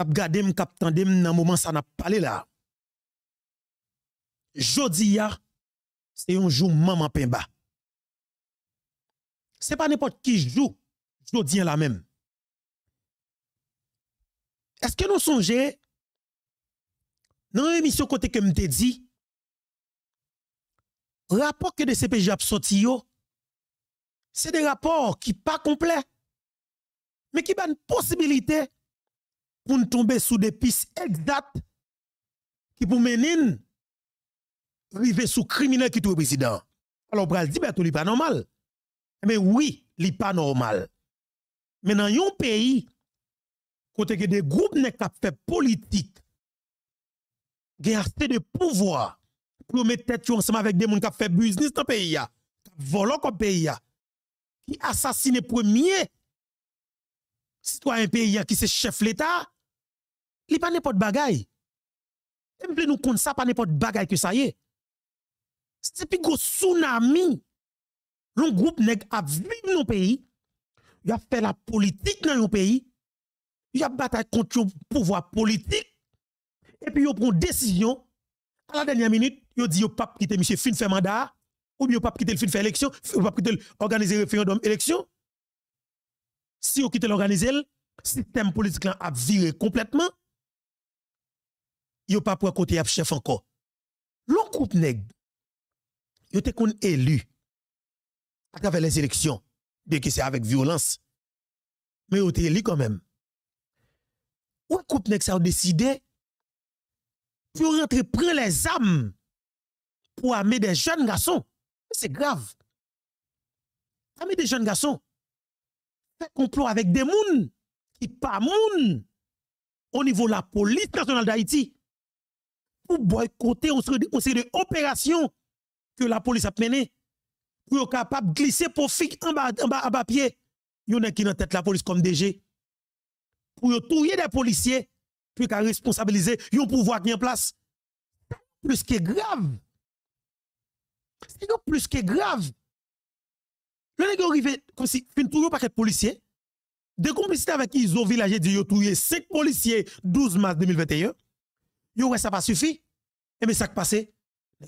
Kap gade m, kap tande m nan moment ça n'a parlé là. Jodiya, c'est un jour maman pemba. C'est pas n'importe qui joue Jodiya la même. Est-ce que nous songeons dans l'émission côté que m'te dit rapport que de CPJ a sorti yo, c'est des rapports qui pas complets mais qui ban possibilité pour nous tomber sous des pistes exactes qui pour mener arriver sous criminel qui tout président. Alors bral dit Bertou li pas normal. Mais oui, li pas normal. Mais dans un pays côté que des groupes nèg k'ap fait politique gen assez de pouvoir pour mettre tête ensemble avec des monde qui fait business dans pays ya, qui volent comme pays ya, qui assassine premier citoyen pays ya qui c'est chef l'état, li pas n'importe bagay. Et me nous compte ça pas n'importe bagay que ça y est. C'est plus gros tsunami. L'on groupe nèg a vivre nos pays, il a fait la politique dans nos pays. Il y a bataille contre le pouvoir politique. Et puis, il prend décision. À la dernière minute, il dit, il n'y a pas quitter monsieur fin faire mandat. Ou bien, il n'y a pas quitter le fin faire élection. Il n'y a pas quitter organiser référendum élection. Si il quitte l'organiser, le système politique a viré complètement. Il n'y a pas pour côté à chef encore. L'on coupe nèg. Il était qu'on élu. À travers les élections. Bien que c'est avec violence. Mais il était élu quand même. Ou un couple qui a décidé pour rentrer prendre les armes pour armer des jeunes garçons. C'est grave. Armer des jeunes garçons. Faire complot avec des mouns qui pas moun au niveau de la police nationale d'Haïti pour boycotter on série de opérations que la police a menées pour être capable de glisser profit en bas à pied. Il y en a qui n'ont tête la police comme DG. Pour tuer des policiers, puis qu'à responsabiliser yon pouvoir qui est en place. Plus que grave. C'est plus que grave. Le nèg arrive comme si fin touye paquet policier. De complicité avec Iso Village dit yon touye 5 policiers 12 mars 2021. Yon ouais ça pas suffit. Et mais ça qui passe,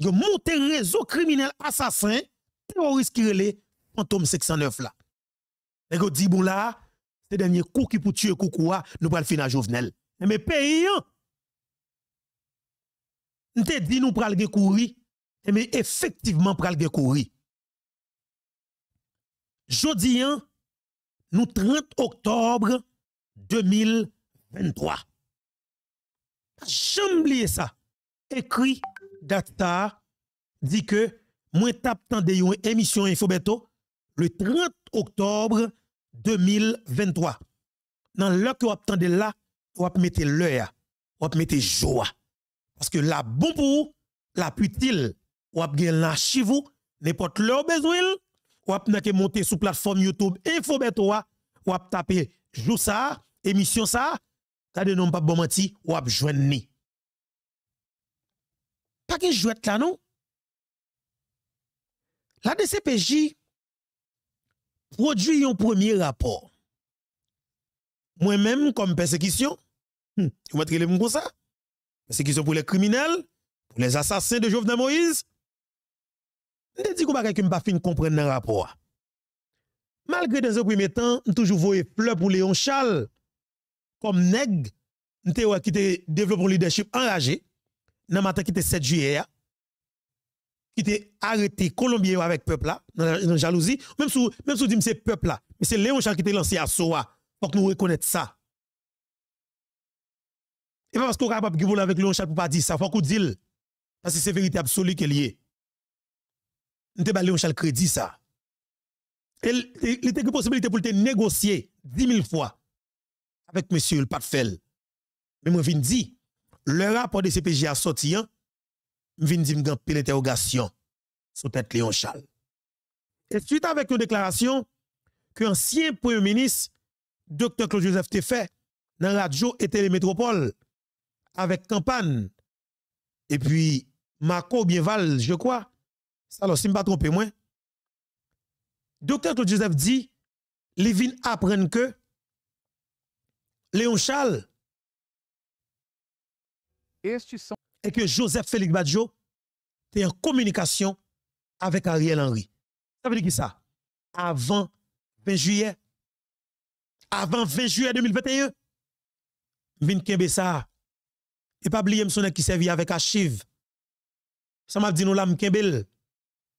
yon monte réseau criminel assassin, terroriste qui relè fantôme 609 là. Nèg dit bon là, c'est le dernier coup qui pour tuer Koukoua, nous pral finir à Jovenel. Mais pays, nous te dit nous pral gen kouri, mais effectivement pral gen kouri. Jodi, nous 30 octobre 2023. J'aime oublier ça. Écrit Data dit que moi tap tande yon émission Info beto le 30 octobre 2023. Dans l'heure que vous attendez là, vous mettez l'heure, vous mettez joie. Parce que la bon pour vous, la putile, vous avez la chivou, n'importe l'heure besoin, vous avez monté sur plateforme YouTube Info beto, vous avez tapé jou ça, émission ça, quand vous n'avez pas bon menti, vous avez joint ni. Pas que jouet là non? La DCPJ produit un premier rapport. Moi-même, comme persécution, vous mettez les mots comme ça. Persécution pour les criminels, pour les assassins de Jovenel Moïse. Je ne dis pas que je ne pas comprendre le rapport. Malgré dans un premier temps, nous toujours voyons pleurs pour Léon Charles comme nègre, nous qui te développé un leadership enragé, dans le matin qui était 7 juillet. Qui était arrêté Colombien avec peuple là, dans jalousie, même sous dit c'est peuple là, mais c'est Léon Charles qui était lancé à Soa, pour que nous reconnaître ça. Et pas parce qu'on est capable de voler avec Léon Charles pour pas dire ça, faut qu'on dise, parce que c'est vérité absolue qu'elle y est. Nous avons Léon Charles crédit ça. Il était une possibilité pour te négocier 10 000 fois avec monsieur le Patfel. Mais moi, je dis, le rapport de CPJ a sorti, hein? M'vin di m'gan pile interrogation sur tête Léon Charles. Et suite avec une déclaration que ancien premier ministre Dr Claude Joseph te fait dans radio et télémétropole avec campagne et puis Marco Bienval je crois ça alors si m'pas tromper moi Dr Claude Joseph dit li vin apprendre que Léon Charles instruction. Et que Joseph Félix Badio était en communication avec Ariel Henry. Ça veut dire qui ça? Avant 20 juillet. Avant 20 juillet 2021. Vinkembe ça. Et pas oublier m'sonne qui servi avec archive. Ça m'a dit nous là m'kembel.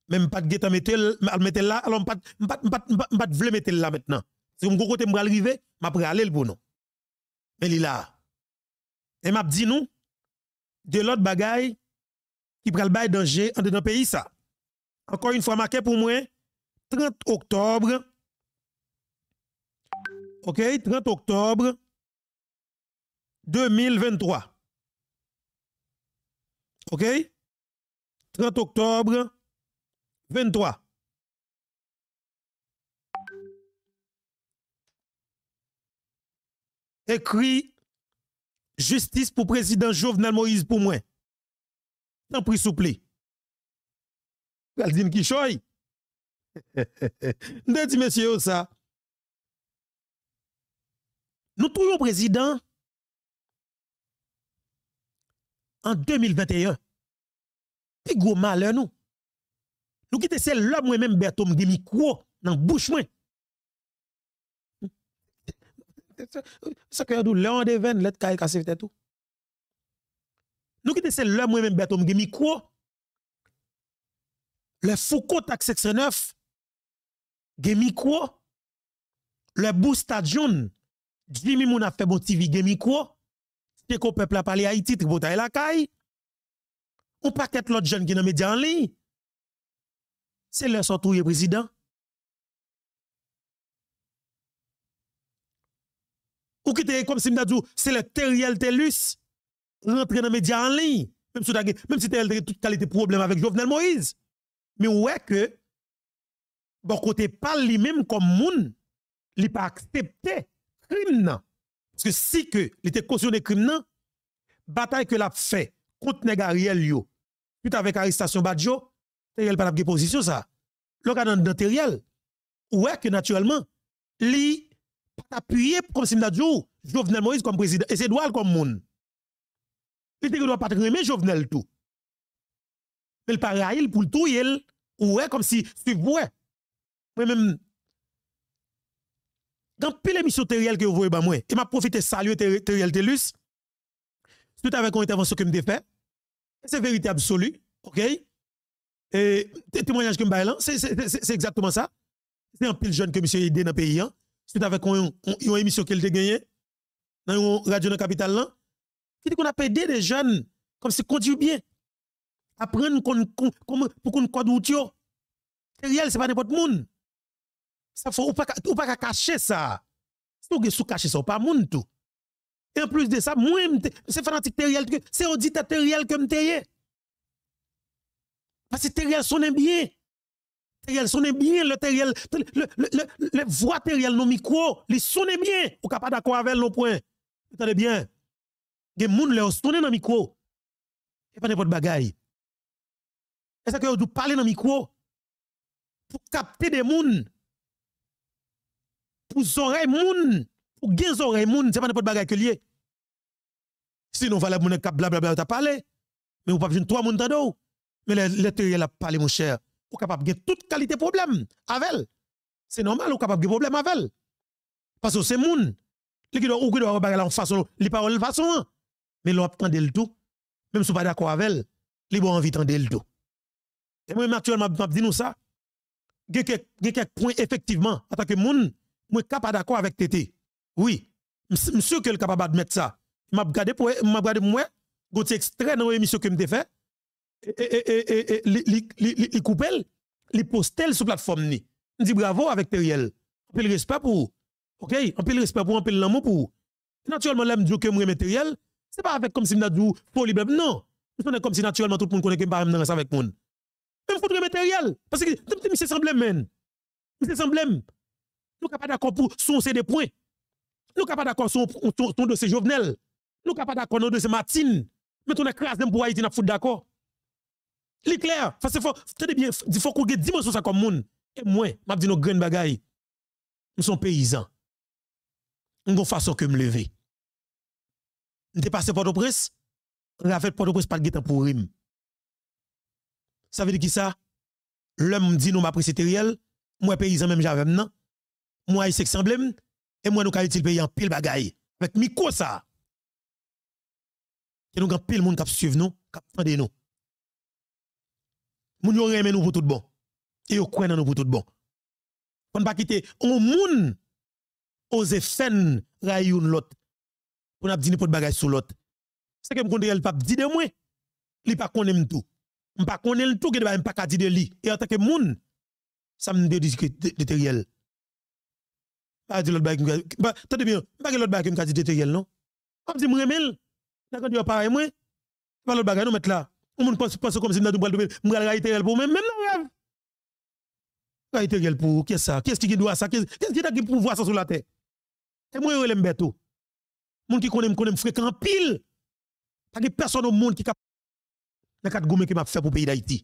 Même pas de guet à mettre là, alors pas de vle mettre là maintenant. Si vous côté m'bral rive, m'a pré aller le pour nous. Mais il là. Et m'a dit nous de l'autre bagaille qui pral bail danger en dedans pays ça. Encore une fois marqué pour moi 30 octobre. OK, 30 octobre 2023. OK? 30 octobre 23. Écrit justice pour président Jovenel Moïse pour moi. Non, pris souple. Elle dit qui choy. Nous dit monsieur ça. Nous trouvons président en 2021. Puis gros malheur nous. Nous quittons celle l'homme moi même Bertou me micro dans bouche moi. Ça que nous l'on devine l'être caille casser tête tout. Nous quittons celle l'homme moi même Bertou me micro. Le Foucault taxe 69 micro. Le Boosta John Jimmy Mouna fait bon TV micro. C'est qu'au peuple a parlé Haïti tribotaille la caille. On paquette l'autre jeune qui n'a média en ligne. C'est leur sortouille président. Ou qui te comme si m'da dit, c'est le Terrielle Télus rentre dans média en ligne. Même si Terrielle Télus toute qualité problème avec Jovenel Moïse. Mais ouais que, bon côté pas lui-même comme moun, li pas accepté crime nan. Parce que si que il était cautionné crime nan, bataille que l'a fait contre nèg Ariel yo. Tout avec arrestation Badio, Terrielle pas de position ça. L'organe dans Terrielle, ouais que naturellement, li pas appuyé comme si m'dadjou, Jovenel Moïse comme président, et c'est droit comme moun. Il te doit pas remettre Jovenel tout. Mais le parail pour tout il, ouais comme si tu vois. Moi même dans pile émission Terrielle que vous voyez ba moi, et m'a profité saluer Terrielle Télus. Tout avec une intervention que me fait. C'est vérité absolue, OK? Et témoignage que me bail, c'est exactement ça. C'est un pile jeune que monsieur aidé dans le pays. C'est avec une émission qu'il a gagné dans une radio de la capitale. Qui dit qu'on a aidé des jeunes comme si conduit bien. Apprendre pour qu'on conduise. Réel, c'est pas n'importe monde. Ça faut ou pas cacher ça. Si on sous cacher ça, pas monde tout. Et en plus de ça, moi, c'est fanatique Terrielle, c'est auditeur Terrielle que m'teye. Parce que Terrielle sonne bien. Terrielle sonne bien, le Terrielle, le voix Terrielle, nos micros, ils sonnent bien. Ou pas d'accord avec nos points. Entendez bien. Les gens, ils sonnent dans le micro. Et pas n'importe bagaille. Et ça que vous parlez dans le micro. Pour capter des gens. Pour oreilles gens. Ou gen zorey moun, c'est pas n'importe bagay que lié. Sinon, voilà, moun kap blablabla, t'as parlé. Mais ou pas besoin de trois moun tando. Mais le Terrielle a parlé, mon cher. Ou capable de toute qualité problème avec. C'est normal, ou capable de problème avec. Parce que c'est moun. Les qui doivent ou qui doivent bagay en façon, les paroles façon. Mais l'on prend le tout. Même si vous pas d'accord avec, les bon envie tendre le tout. Et moi, actuellement, m'a dit nous ça. Gen quelques points, effectivement, en tant que moun, moi capable d'accord avec Tété. Oui, monsieur que le capable de mettre ça. M'a regardé pour m'a regardé moi, gonti extrait dans émission que m'te fait et li coupel, li postel sur plateforme ni. M'di bravo avec Terrielle. On pile respect pour. OK, on pile respect pour, on pile l'amour pour. Naturellement là m'dit que m'remè Terrielle, c'est pas avec comme si m'na dou poli blab non. C'est comme si naturellement tout le monde connaît que m'pa m'nan avec moun. Même faut remè Terrielle parce que monsieur semblait men. Monsieur semblait nous capable d'accord pour son c'est des points. Nous sommes pas d'accord sur ton dossier Jovenel. Nous sommes pas d'accord sur ton dossier Martine. Mais ton écrase pour Haïti n'a pas d'accord. C'est clair. Il faut qu'on ait dimension ça comme monde. Et moi, je dis nos grandes bagailles. Nous sommes paysans. Nous avons façon que me lever. Nous sommes passés par le presse. Raphaël Port-au-Prince pas de guetan pour rime. Ça veut dire qui ça? L'homme dit nous m'a pris Terrielle, moi paysan même j'avais non. Moi il semble et moi nous qualité le pays en pile bagaille avec micro ça. Que nous grand pile monde qui suivent nous, qui attendent nous. Moun yo remet nous pour tout bon. Et yo croit dans nous pour tout bon. On ne pas quitter on moun oser faire rayoun l'autre. On a dit n'importe bagage sur l'autre. C'est que me connais le pape dit de moi. Li pas connait tout. On pas connait le tout que ba pas dire de lui. Et en tant que moun ça me discute de Terrielle. Pas de l'autre bagage. Attendez bien, pas de l'autre bagage me dit de Terrielle non. Comme si me remel. D'accord, tu vas pareil moi. Pas l'autre bagage nous mettre là. On ne pense pas comme si nous avons dit que nous avons été pour même rêve. Nous avons été pour qui ça? Qu'est-ce qui doit ça? Qu'est-ce qui a pour voir ça sur la terre? Et moi, je suis Bertou. Moun qui connaît fréquent pile. Parce que personne au monde qui cap la quatre gomme qui m'a fait pour le pays d'Haïti.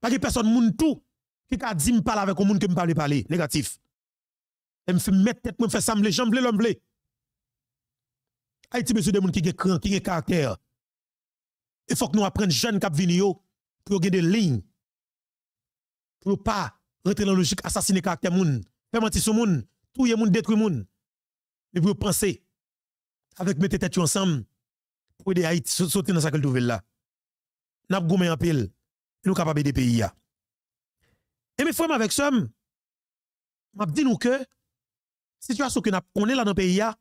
Parce que personne moun tout qui a dit me parle avec un monde qui me parle parler négatif. Et me fait mettre tête, me fait ça, me les jambes, l'homme blé. Haïti monsieur des monde qui est cran, qui est caractère. Il faut que nous apprenions jeunes qui viennent yo pour gagner des lignes. Pour ne pas rentrer dans la logique assassiner caractère moun, faire mentir sur moun, touyer moun, détruire moun. Mais pour penser avec mettre tête ensemble pour aider Haïti sauter dans sa quelle nouvelle là. N'a goumé en pile, nous capable de pays là. Et mes frères avec ça, m'a dit nous que situation que nous connaissons là dans le pays là,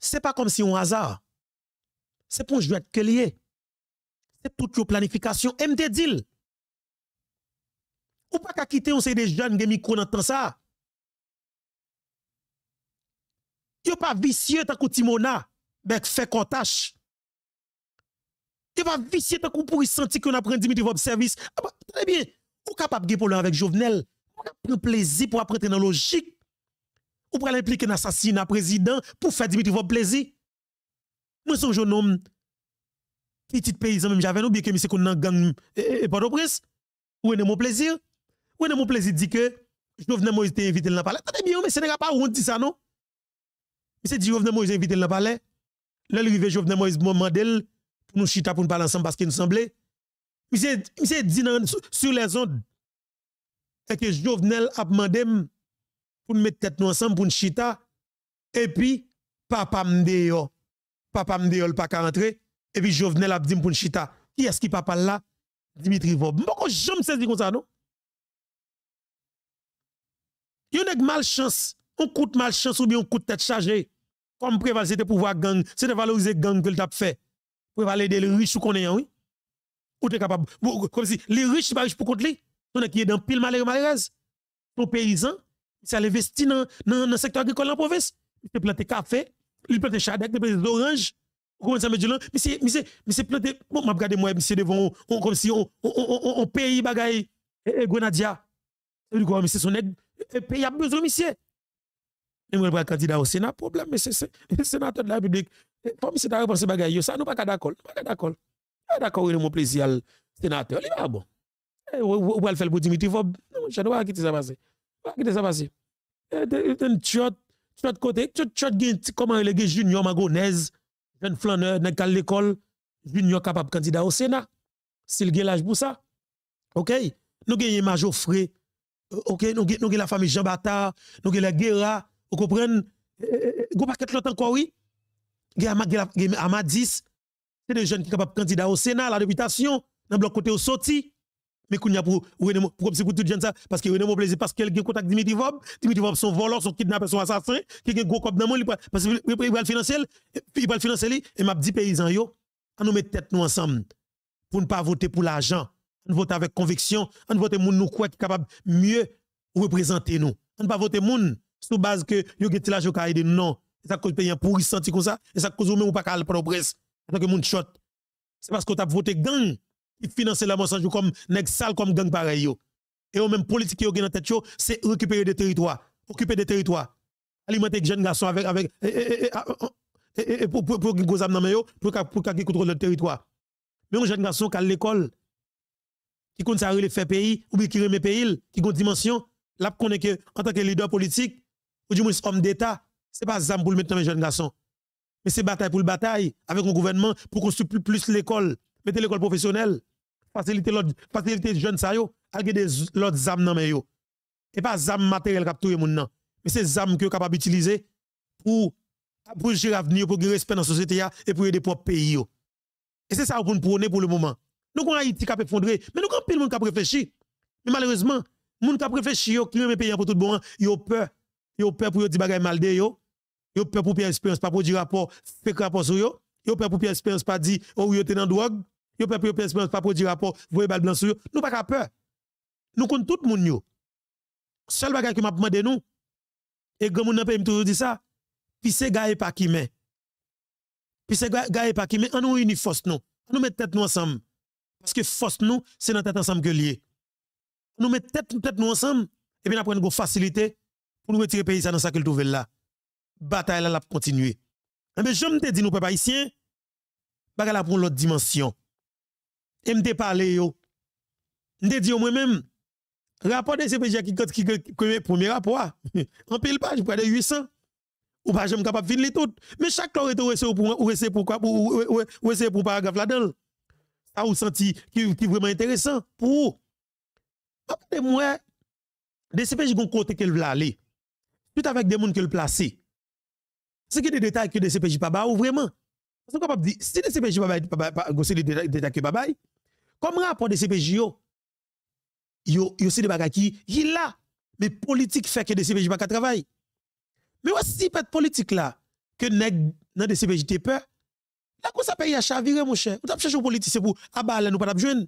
c'est pas comme si on hasard. C'est pour jouer que lié. C'est toute la planification. Et m'te dit. Ou pas qu'à quitter, on sait des jeunes qui micro dans ça. Yo pas vicieux tant que Timona, bec fait contache. Yo pas vicieux tant que pour y sentir qu'on apprend 10 minutes de service. Très bien. Ou capable de pour avec Jovenel. Ou prendre plaisir pour apprendre dans logique. Ou pour l'impliquer dans l'assassinat président pour faire 10 minutes de plaisir. Moi, son jeune homme, petit paysan, même j'avais oublié que monsieur qu'on a gang et Port-au-Prince. Où est mon plaisir? Où est mon plaisir dit que Jovenel Moïse était invité dans le palais? Attendez bien, mais ce n'est pas où on dit ça, non? Monsieur dit Jovenel Moïse invité dans le palais. Là, il arrive Jovenel Moïse, Mandel, pour nous chita pour nous parler ensemble parce qu'il nous semblait. Monsieur dit sur les ondes, et que Jovenel a demandé pour nous mettre tête nous ensemble, pour nous chita, et puis, papa m'dé yo. Papa me dit qu'il pas qu'à rentrer. Et puis Jovenel a dit pour chita. Qui est-ce qui papa là? Dimitri Vob. Moi, je me sais comme ça, non? Yon nèg malchance. On coûte malchance ou bien on coûte tête chargée. Comme préval, c'était pour voir gang. C'était valoriser gang que le tap fait. Préval aider les riches ou qu'on est, oui? Ou t'es capable. Comme si les riches, pas riches pour compte li. On a qui est dans pile malheureux malheureuse. Ton paysan, il s'est investi dans le secteur agricole en province. Il s'est planté café. Il plante chadek, il plante orange. Comment ça me dit là? Monsieur planté. Bon, m'a regardé moi, monsieur devant, comme si on paye bagaille et Gonadia. C'est du quoi, monsieur son aide, paye a besoin, monsieur. Et moi, le candidat au Sénat, problème, monsieur, c'est le sénateur de la République. Pour monsieur, t'as repensé bagaille, ça, nous pas d'accord. Pas d'accord. Pas d'accord, il est mon plaisir, sénateur. Il va bon. Ou va le faire pour Dimitri Vob. Non, je ne vais pas quitter ça passer. Pas quitter ça passer. Une chiotte. De l'autre côté, comment il est junior magonaise, jeune flaneur, dans l'école, junior capable candidat au Sénat. S'il gagne l'âge pour ça. OK? Nous gagnons Major Fré. OK? Nous gagnons la famille Jean Bata, nous gagnons la Guerra. Vous comprenez? Vous pas qu'être l'autre encore, oui? Gagnons Amadis. C'est des jeunes qui sont capables candidat au Sénat, à la députation, dans le bloc côté au sorti. Mais qu'on y a pour tout jeune ça, parce que René mon plaisir, parce qu'elle a contact Dimitri Vob, Dimitri Vob son voleur, son kidnappeur, son assassin, qui a un gros cop dans le monde, parce qu'il va le financer, il va le financer, et m'a dit paysan yo, on nous met tête nous ensemble, pour ne pas voter pour l'argent, on vote avec conviction, on vote moun nous quoi qui est capable mieux représenter nous, on ne pas voter moun, sous base que yo gete la joka aide non, et ça cause payer pour y sentir comme ça, et ça cause même ou pas calme pour presse, tant que moun shot, c'est parce qu'on t'a voté gang. Ils financent la mensonge comme nèg sale comme gang pareil yo. Et eux même politique yo gen en tête yo, c'est récupérer des territoires, occuper des territoires. Alimenter jeunes garçons avec pour gros âme nan men yo, pour qu'ils contrôlent le territoire. Mais un jeune garçon qui à l'école qui compte ça relève faire pays ou bien qui remet pays, qui ont dimension, là connaît que en tant que leader politique ou du moins homme d'état, Ce n'est pas zam pour le mettre dans mes jeunes garçons. Mais c'est bataille pour le bataille avec un gouvernement pour construire plus l'école. Mettez l'école professionnelle. Faciliter les jeunes ça yo. Algue des l'autre zam nan men yo. Et pas zam matériel qui a tout le monde nan. Mais c'est zam que capable d'utiliser pour gérer l'avenir, pour gérer respect dans la société et pour aider propre pays. Et c'est ça qu'on prône pour le moment. Nous avons Haïti qui a effondré, mais nous avons pile monde qui a réfléchi. Mais malheureusement, les gens qui ont réfléchi, qui ont payé pour tout le monde, ils ont peur. Ils ont peur pour dire des choses mal de yo. Ils ont peur pour perdre expérience, pas pour dire rapport, faire rapport sur yo. Ils ont peur pour perdre expérience, pas dire, oh, ils ont été dans la drogue. Ils ont peur pour perdre expérience, pas pour dire rapport, voyez bal blanc sur yo. Nous n'avons pas peur. Nous comptons tout le monde. Seul bagage qui m'a demandé nous, et que mon n'a pas toujours dit ça, puis c'est gars et pas qui met. Puis c'est gars et pas qui met, on nous unit force nous. On nous met tête nous ensemble. Parce que force nous, c'est dans tête ensemble que lié. On nous met tête nous ensemble, et bien après nous avons facilité pour nous retirer pays dans ça que nous trouvons là. Bataille là, la continuer. Mais je me dis, nous, papa haïtien, bataille là pour l'autre dimension. Et me parler yo. Me dit moi-même, rapport de CPJ qui premier rapport, en pile page, près de 800. Ou pas, je suis capable de finir tout. Mais chaque fois, vous essayez pour paragraphe là-dedans. Ça vous senti qui est vraiment intéressant. Pour vous. Après, moi, des CPJ qui ont côté qu'elle veut aller. Tout avec des gens qui le placent. Ce qui est des détails que des CPJ pas ou vraiment. Vous êtes capable de dire, si des CPJ pas ba, c'est des détails que pas comme rapport des CPJ, yo c'est des bagages qui, il là. Mais politique fait que des CPJ pas travail. Mais aussi, pas de politique là, que nèg dans des CPJ te peur, là, qu'on s'appelle à chavirer, mon cher. Ou t'as cherché un politicien pour abaler, nous pas d'abjouen.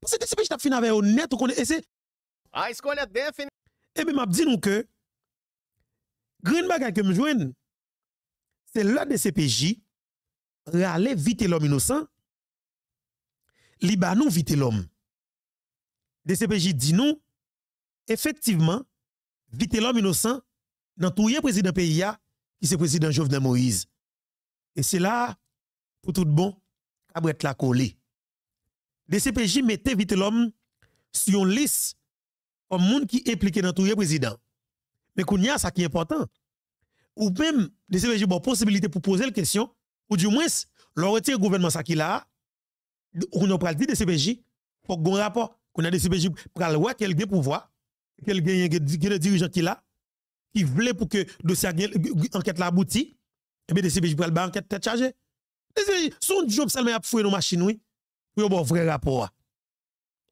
Parce que des CPJ t'as fini avec honnête, ou qu'on essaie. Ah, est-ce qu'on a bien fini? Eh bien, m'a dit nous que, green bagay que me jouen, c'est là des CPJ, râler vite l'homme innocent, libanon vite l'homme. Des CPJ dit non, effectivement, vite l'homme innocent, dans tout le président pays qui c'est président Jovenel Moïse. Et c'est là, pour tout bon, Cabret la collé. Les CPJ mettaient vite l'homme sur une liste comme monde qui est impliqué dans tout le président. Mais qu'on y a ça qui est important. Ou même, les CPJ ont possibilité pour poser la question, ou du moins, leur retire gouvernement ça qui là, on a pas dit des CPJ, pour qu'on rapport, qu'on a des CPJ pour avoir quelqu'un pouvoir, quelqu'un de dirigeant qui là, qui voulait pour que dossier enquête la aboutit, et bien des CPJ pour le bas enquête tête chargée. Son job seulement à fouiller nos machines, oui, pour avoir un vrai rapport.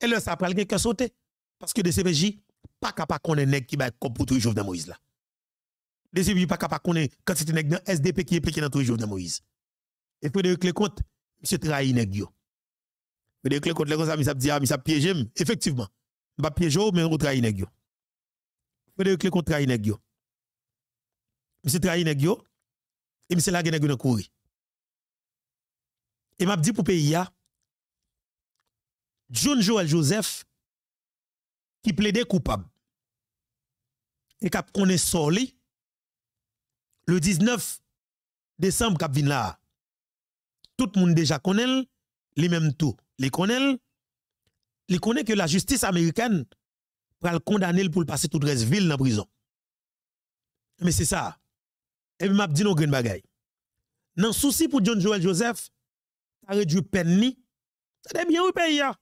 Et là, ça prend quelqu'un qui a sauté. Parce que des CPJ, pas capable qu'on ait nèg qui va comme pour tout le Jovenel Moïse là. Des CPJ, pas capable qu'on ait quand c'était nèg dans SDP qui est impliqué dans tout le Jovenel Moïse. Et puis, de compte, monsieur trahi nèg yo. Mais de compte, les gens, ils savent dire, ils savent piéger, effectivement. Ils ne savent pas piéger, mais ils trahi nèg yo. Mais de compte, trahi nèg yo. Monsieur trahi nèg yo et monsieur lage nèg yo nan kouri. Et m'a dit pour pays a John Joel Joseph qui plaidait coupable et qui connaît sorti le 19 décembre qui vient là. Tout le monde déjà connaît les mêmes tout, les connaît que la justice américaine va le condamner pour passer toute 13 villes en prison. Mais c'est ça. Et m'a dit non grande bagaille. Nan souci pour John Joel Joseph, t'as réduit peine ni. C'est bien oui pays ya.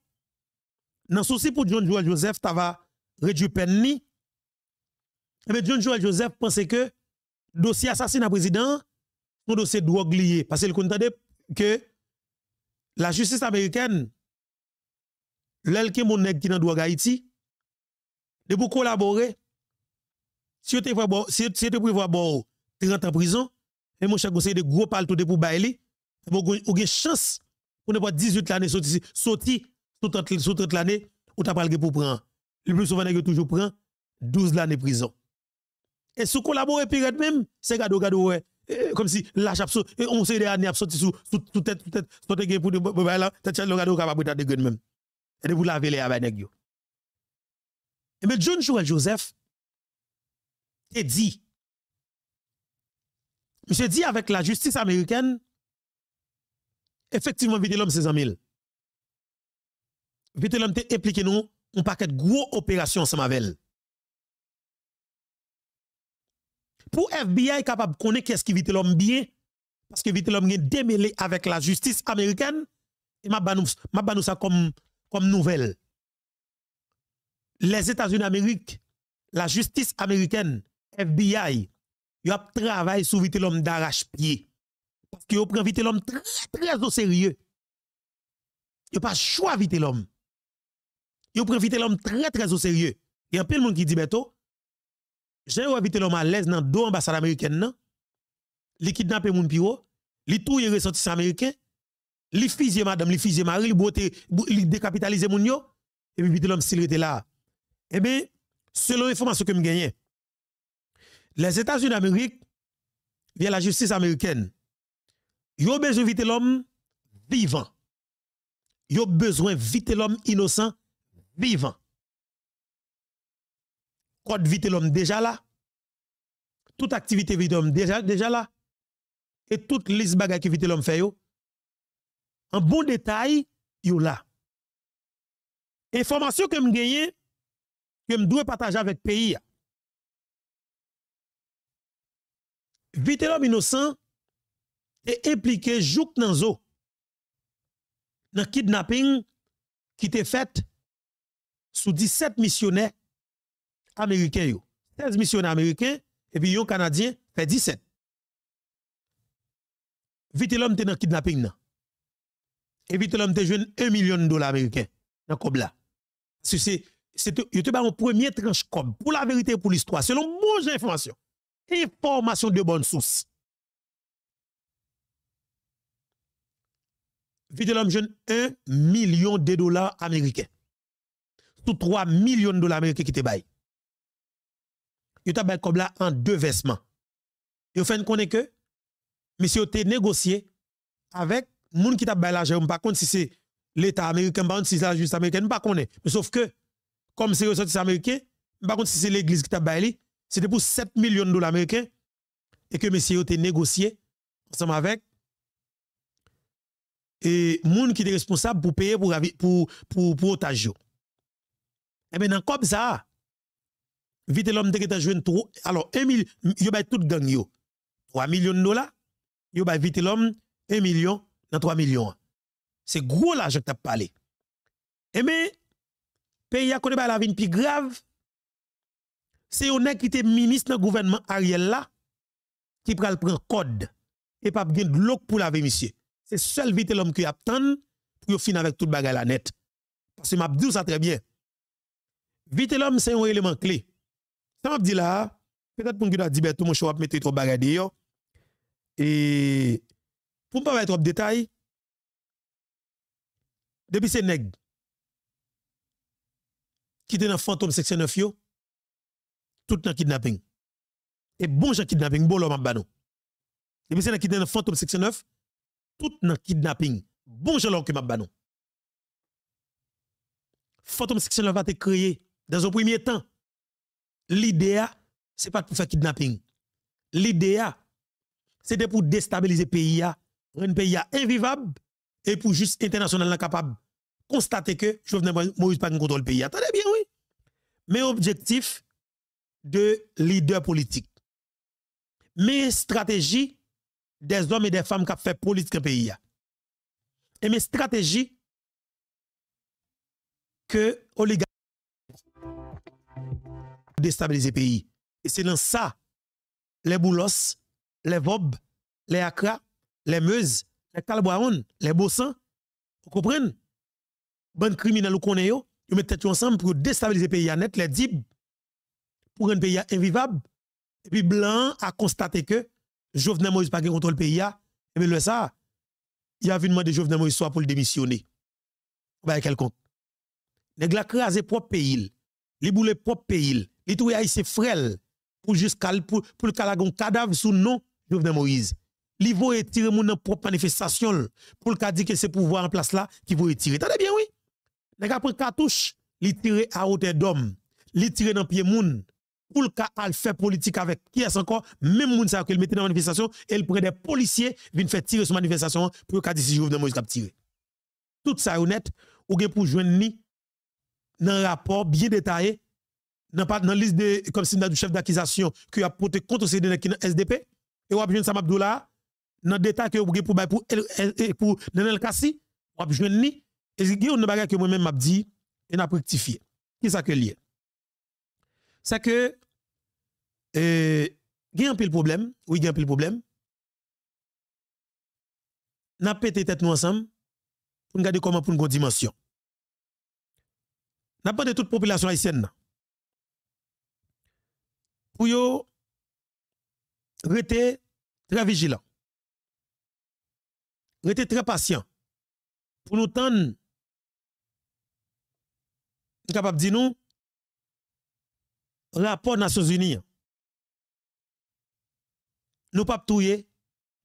Nan souci pour John Joel Joseph, t'as va réduire peine ni. Mais John Joel Joseph pensait que dossier assassinat président, son dossier drogue lié parce qu'il contendait que la justice américaine l'elke mon nèg qui dans drogue Haïti de pour collaborer si tu prévois bon 30 en prison, et mon cher conseiller de gros palto de pour bailler, ou gen chance pour ne pas 18 l'année sorti sous 30 l'année, ou t'as pas le pour prendre. Le plus souvent, il toujours prend 12 l'année prison. Et si collaborer pirate même, c'est gado ouais, comme si la chape, on sait des années à sortir sous tête, sorti pour bailler, t'as tiré le gado capable de gueule même. Et de vous laver les abaneg yo. Et mais John Joel Joseph, et dit, monsieur dit avec la justice américaine, effectivement, vite l'homme, c'est 100 000. Vite l'homme, t'es impliqué nous, on paquet de gros opérations ensemble avec elle. Pour FBI capable de connaître qu'est-ce qui vite l'homme bien, parce que vite l'homme est démêlé avec la justice américaine, et m'a banou ça comme nouvelle. Les États-Unis d'Amérique, la justice américaine, FBI, ils ont travaillé sur vite l'homme d'arrache-pied. Parce qu'ils ont pris vite l'homme très, très au sérieux. Ils n'ont pas choix vite l'homme. Ils ont pris vite l'homme très, très au sérieux. Il y a plein de monde qui dit, Beto, j'ai invité l'homme à l'aise dans deux ambassades américaines. Li kidnappé moun piro, li touye ressortissant américain, li fusye madame, li fusye mari, li décapitalise moun yo, et puis l'homme s'il était là. Eh bien, selon l'information que je gagne, les États-Unis d'Amérique, via la justice américaine, yo besoin vite l'homme vivant. Yo besoin vite l'homme innocent vivant. Code vite l'homme déjà là. Toute activité vite l'homme déjà là. Et toute liste bagaille qui vite l'homme fait yo. En bon détail, yo là. Information que me gagne, que me dois partager avec pays. Vite l'homme innocent est impliqué jouk nan zo. Dans kidnapping qui était fait sous 17 missionnaires américains yo. 16 missionnaires américains et puis yon canadien fait 17. Vite l'homme te dans kidnapping nan. Et vite l'homme te jeune $1 million américain dans cobla. C'était yo te ba mon premier tranche cob pour la vérité et pour l'histoire selon bonnes informations. Information de bonne source. Vite l'homme jeune $1 million américains. Tout $3 millions américains qui te baillent. Yo t'a bail comme là en deux versements. Yo fait connait que monsieur te négocié avec moun qui t'a bail l'argent par contre si c'est l'état américain par contre si c'est la justice américaine pas connait mais sauf que comme c'est ressorti américain par contre si c'est l'église qui t'a bail c'était pour $7 millions américains et que monsieur te négocié ensemble avec et moun qui est responsable pour payer pour otage. Et bien dans comme ça vite l'homme te geta joine trop alors 1 million yo bay tout gang yo $3 millions yo bay vite l'homme $1 million dans $3 millions c'est gros l'argent que t'as parlé et mais pays a connait bay la vie plus grave c'est on nèg qui était ministre dans gouvernement Ariel là qui pral prend code et pas gain de l'eau pour laver monsieur c'est seul vite l'homme qui attend pour finir avec tout bagay la net parce que m'a dit ça très bien vite l'homme c'est un élément clé. Ça m'a dit là, peut-être pour que tu as dit, tout mon choix, mettre trop bagarre dehors. Et pour ne pas mettre trop de détails, depuis ces nègres qui étaient dans fantôme section 9, tout dans kidnapping. Et bon, j'ai kidnapping, bon, l'homme banon. Depuis ces nègres qui étaient dans fantôme section 9, tout dans kidnapping. Bon, j'ai l'homme qui m'a banon. Fantôme section 9 a été créé dans un premier temps. L'idée, c'est pas pour faire kidnapping. L'idée, c'était pour déstabiliser le pays, rendre le pays invivable et pour juste international capable constater que Jovenel Moïse pas contrôle le pays. Attendez bien, oui. Mais objectif de leader politique. Mais stratégie des hommes et des femmes qui fait politique le pays. Et mes stratégies que oligarques déstabiliser le pays. Et c'est dans ça, les Boulos, les Vob, les Accra, les Meuse, les Calboaron, les Bossan, vous comprenez? Bonne criminels, vous connaissez, vous mettez tout ensemble pour déstabiliser le pays à net, les DIB, pour un pays invivable. Et puis, Blanc a constaté que Jovenel Moïse n'a pas contrôle le pays. Et bien, le ça, il a vu demander Jovenel Moïse soit pour le démissionner. Ou bien, quelconque. Il a crasé propre pays. Il a boulé propre pays. Les tout haïtiens frèl pour jusqu'à pour le calagon cadavre sous nom Jovenel Moïse. Li vont retirer mon propre manifestation pour le dire que c'est pouvoir en place là qui vont retirer. Tendez bien oui. Nèg après cartouche, li tirer à hauteur d'homme, li tirer dans pied moun pour le cas al faire politique avec qui est encore même moun ça qu'il mettait dans manifestation et il prend des policiers viennent faire tirer sur manifestation pour le cas dire si Jovenel Moïse cap tirer. Tout ça honnête ou gen pour joindre ni dans rapport bien détaillé dans la liste de comme si du chef d'accusation qui a porté contre ces deux qui dans SDP et on a besoin ça Abdoula dans détail que pour Nenel Kassi on a besoin ni et il y a une bagarre que moi même m'a dit et n'a rectifié qui ça que lié c'est que il y a un peu le problème oui il y a un peu le problème n'a pété tête nous ensemble pour regarder comment pour une dimension n'a pas de toute population haïtienne pour yo rete très vigilant rete très patient pour nous tendre capable de dire nous rapport Nations Unies nous pas touyer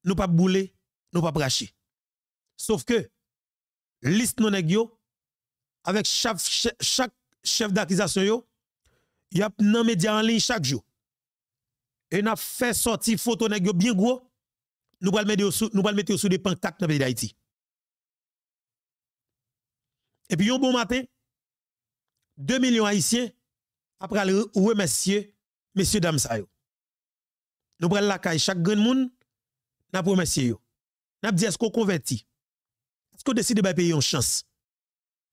nous pas bouler nous pas bracher sauf que liste non nèg yo avec chaque chef d'accusation yo y a nan média en ligne chaque jour et n'a fait sortir photo nèg yo bien gros nous va le mettre sous nous va le mettre sous des pancartes dans pays d'Haïti et puis un bon matin 2 millions haïtiens après le remercier messieurs dames ça yo nous pral la caille chaque grand monde n'a remercier yo n'a dit est-ce qu'on converti est-ce qu'on décide de payer une chance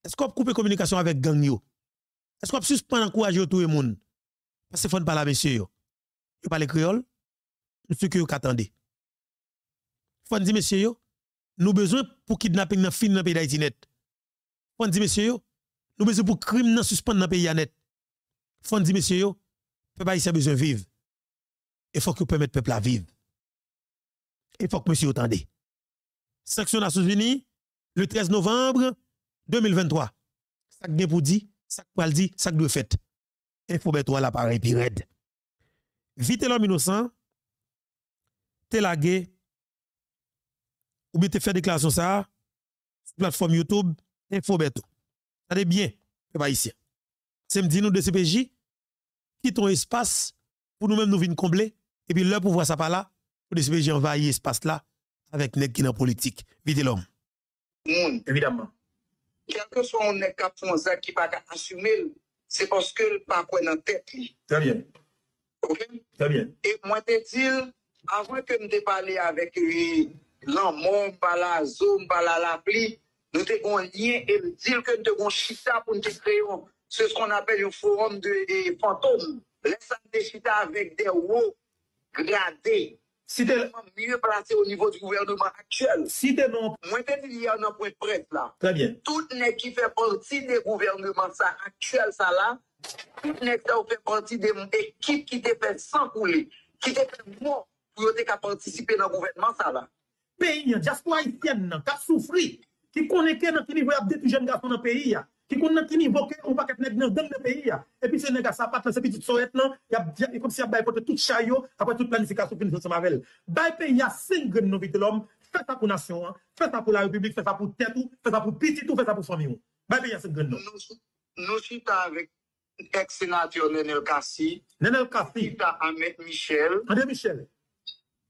est-ce qu'on coupe communication avec gang yo est-ce qu'on suspend encourager tout le monde parce que faut pas la messieurs yo yo parle créole monsieur que yo attendez faut dire messieurs yo nous besoin pour kidnapping dans fin dans pays d'Haïti net faut dire messieurs yo nous besoin pour crime dans suspend dans pays net faut dire messieurs yo peuple haïtien besoin vivre et faut que permettre peuple à vivre et faut que monsieur attendez sanction Nations Unies le 13 novembre 2023 ça bien pour dire ça pour dire ça doit fait Info beto à l'appareil pirate vite l'homme innocent t'es lagué ou bien t'es fait déclaration ça sur plateforme YouTube Info beto ça est bien pas ici c'est me dit nous de CPJ qui ton espace pour nous-mêmes nous venir combler et puis leur pouvoir ça par là pour DCPJ envahir espace là avec nèg qui dans politique vite l'homme évidemment quel que soit on est cap font ça qui pas assumer c'est parce que le pas quoi dans tête li très bien OK très bien et moi te dit avant que me parler avec l'homme par la zoom par la pli nous te gon lien et me dire que nous te gon chita pour nous créer ce qu'on appelle un forum de fantômes laisse des chita avec des hauts gradés si t'es mieux placé au niveau du gouvernement actuel. Si t'es non, moi t'es lié à un point de presse là. Très bien. Tout n'est qui fait partie des gouvernements ça actuel ça là. Tout n'est qui fait partie des équipes qui te fait sans couler, qui te fait mort pour te qu'à participer dans le gouvernement ça là. Pays, diaspora haïtienne, qui a souffri, qui connaît dans quel niveau y a des tout jeunes garçons dans le pays, qui connaît dans quel niveau on va être dans le pays. Et puis, c'est un gars, ça passe dans ces petites soirées, comme si on avait tout chaillot, après toute planification, puis nous sommes avec elle. Dans pays, il y a 5 grandes novités de l'homme, faites ça pour la nation, faites ça pour la République, faites ça pour tête, faites ça pour petit, faites ça pour famille. Dans pays, il y a 5 grandes novités. Nous sommes avec ex-sénateur Nenel Kassi, Ahmed Michel. André Michel.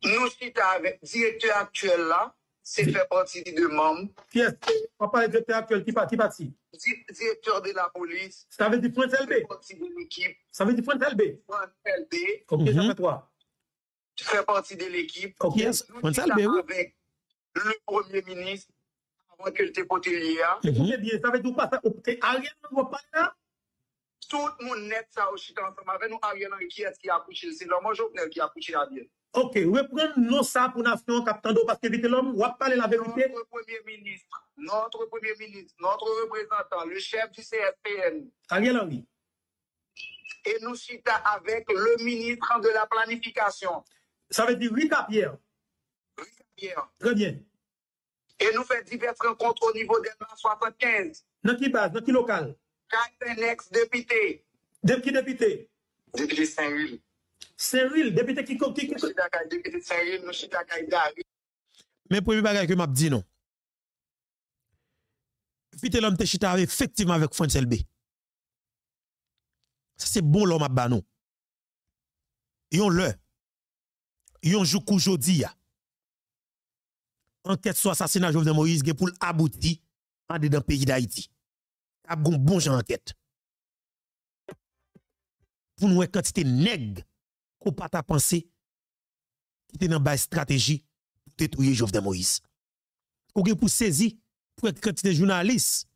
Nous sommes avec le directeur actuel là, c'est fait partie de membres. Qui est-ce? On parle du directeur actuel qui partit? Directeur de la police. Ça veut dire point LB. Ça veut dire point LB. Point LB. Ok, ça fait quoi? Tu fais partie de l'équipe. Ok, point LB. Avec le premier ministre avant que tu portes l'IA. Ça veut dire quoi? Ariel ne voit pas là? Tout le monde net ça au chita ensemble avec nous. Ariel Henry qui est-ce qui a couché? C'est l'homme Jovenel qui a couché Ariel. Ok, reprendre non ça pour nation capitaine parce que vite l'homme, on va parler la vérité. Notre premier ministre, notre représentant, le chef du CSPN. Ariel Henry. Et nous cita avec le ministre de la planification. Ça veut dire Rita Pierre. Rita Pierre. Très bien. Et nous fait diverses rencontres au niveau des 75. Dans qui base, dans qui local? 4 ex-députés. De qui député? Député Saint-Huile. Cyril, député qui compte. Député Cyril, nous sommes d'accord. Mais premier bagage que m'a dit non. Vite l'homme te chita effectivement avec France LB. Ça c'est bon l'homme à banon. Yon le. Yon jou kou Jodiya. Enquête sur assassinat Jovenel Moïse gen pou l'abouti en dedans pays d'Haïti. Ap gon bon jan enquête. pour nous quantité nèg qu'on pas ta penser qui était dans base stratégie pour détruire Jovenel Moïse. Ou bien pour saisir pour quantité journalistes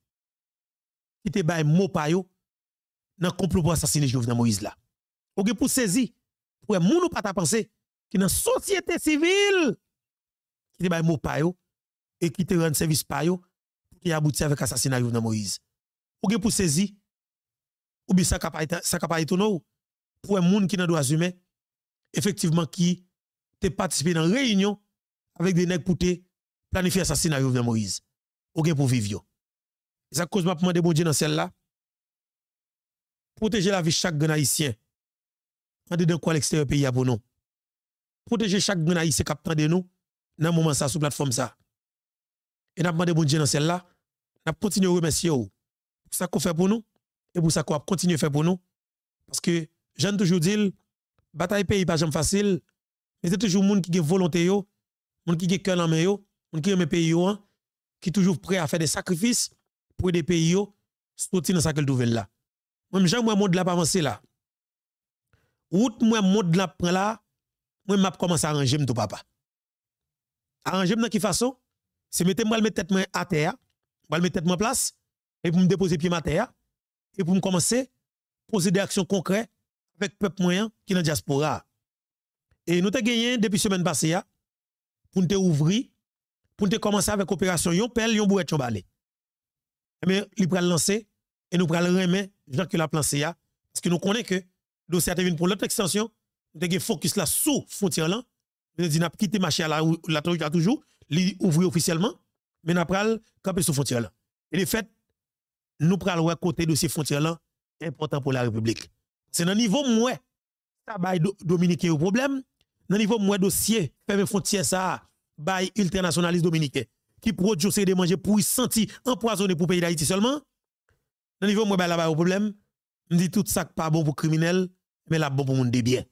qui était bail mot pa yo dans complot pour assassiner Jovenel Moïse là. Ou bien pour saisir pour moun ou pas ta penser qui dans société civile qui était bail mot pa yo et qui te rend service pa yo qui aboutit avec assassinat Jovenel Moïse. Ou bien pour saisir ou bien ça capable étonnant pour un monde qui n'a droits humains effectivement qui te participé dans réunion avec des nèg pour te planifier assassinat Jovenel Moïse ou bien pour vivre. Et ça cause m'a demandé bon Dieu dans celle-là protéger la vie chaque grand haïtien en dedans quoi l'extérieur pays à pour nous. Protéger chaque grand haïtien qui attend de nous dans moment ça sur plateforme ça. Et n'a demandé bon Dieu dans celle-là n'a continuer remercier vous. Ça qu'on fait pour nous et pour ça qu'on continue à faire pour nous parce que j'aime toujours dire bataille pays pas jamais facile mais c'est toujours monde qui a volonté yo monde qui a cœur en main yo monde qui aime pays yo qui toujours prêt à faire des sacrifices pour des pays yo sortir dans sa quelle nouvelle là moi j'aime moi monde là pas avancer là route moi monde là prend là moi m'a commencé à arranger tout papa arranger dans qui façon c'est mettre moi mettre tête moi à terre moi mettre tête moi place et pour me déposer pied matin et pour me commencer poser des actions concrètes avec peuple moyen qui dans diaspora et nous avons gagné depuis semaine passée pour nous ouvrir pour nous commencer avec opération yon pel yon bouet yon balé mais il pral lancer et nous pral remettre Jean que la plancer parce que nous connaissons que dossier vient pour l'autre extension nous avons focus là sous frontière là nous dit n'a quitté marché à la toujours li ouvrir officiellement mais n'a pral camper sous frontière là et le fait nous prenons le côté de ces frontières-là, important pour la République. C'est dans le niveau où ça bail dominicain au problème, dans le niveau où dossier ferme frontière ça bail internationaliste dominicain qui produit des manger pour y sentir empoisonné pour pays d'Haïti seulement. Dans le niveau où bail là au problème, on dit tout ça pas bon pour criminel, mais là bon pour monde de bien.